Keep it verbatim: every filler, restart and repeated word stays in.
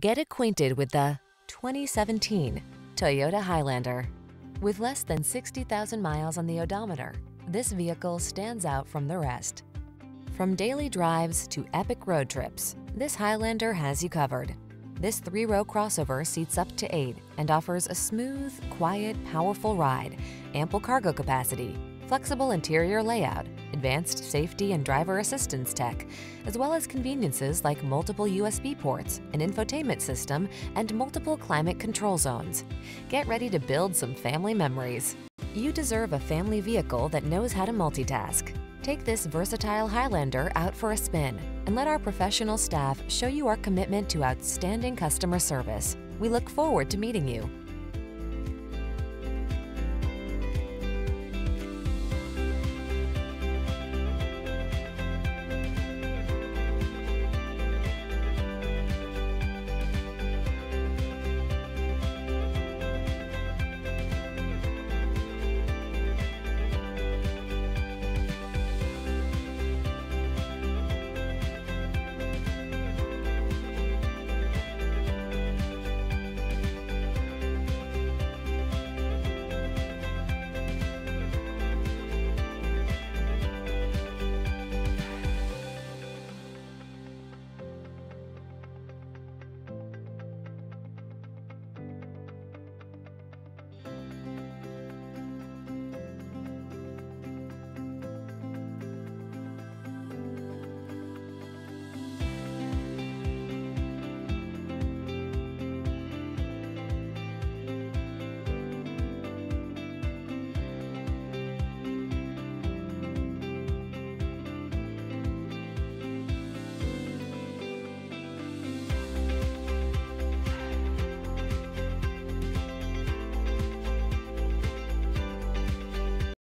Get acquainted with the twenty seventeen Toyota Highlander. With less than sixty thousand miles on the odometer, this vehicle stands out from the rest. From daily drives to epic road trips, this Highlander has you covered. This three-row crossover seats up to eight and offers a smooth, quiet, powerful ride, ample cargo capacity, flexible interior layout, advanced safety and driver assistance tech, as well as conveniences like multiple U S B ports, an infotainment system, and multiple climate control zones. Get ready to build some family memories. You deserve a family vehicle that knows how to multitask. Take this versatile Highlander out for a spin and let our professional staff show you our commitment to outstanding customer service. We look forward to meeting you.